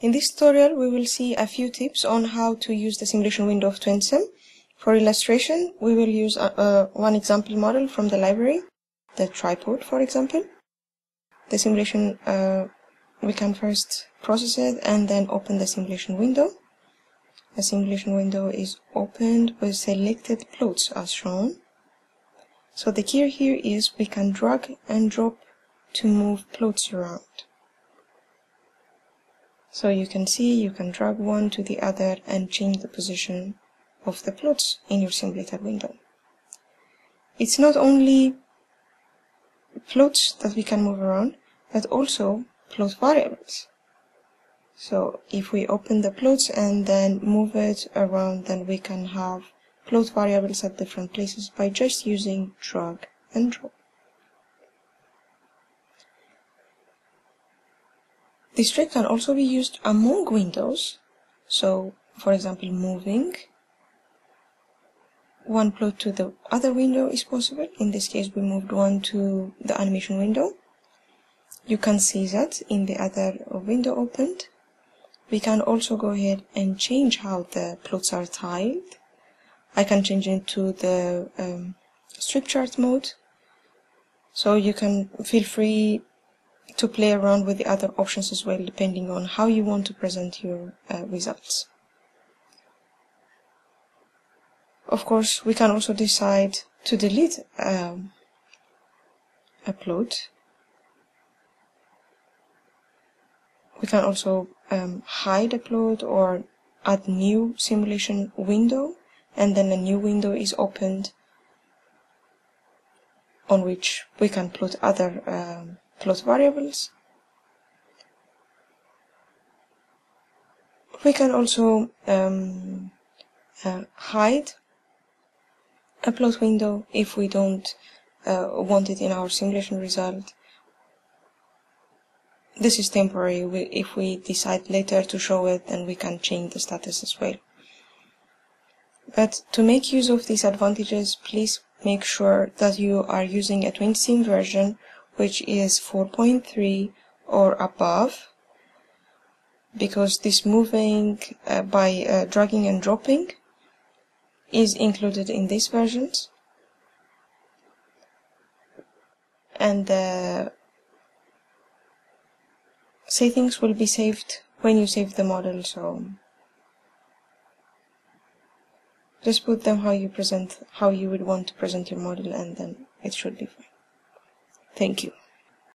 In this tutorial, we will see a few tips on how to use the simulation window of 20-sim. For illustration, we will use one example model from the library, the tripod, for example. The simulation, we can first process it and then open the simulation window. The simulation window is opened with selected plots as shown. So the key here is we can drag and drop to move plots around. So you can see you can drag one to the other and change the position of the plots in your simulator window. It's not only plots that we can move around, but also plot variables. So if we open the plots and then move it around, then we can have plot variables at different places by just using drag and drop. This trick can also be used among windows, so for example moving one plot to the other window is possible. In this case we moved one to the animation window. You can see that in the other window opened. We can also go ahead and change how the plots are tiled. I can change it to the strip chart mode, so you can feel free to play around with the other options as well, depending on how you want to present your results. Of course, we can also decide to delete a plot. We can also hide a plot or add new simulation window, and then a new window is opened on which we can plot other plot variables. We can also hide a plot window if we don't want it in our simulation result. This is temporary. If we decide later to show it, then we can change the status as well. But to make use of these advantages, please make sure that you are using a 20-sim version which is 4.3 or above, because this moving by dragging and dropping is included in these versions, and the settings will be saved when you save the model, so just put them how you would want to present your model, and then it should be fine. Thank you.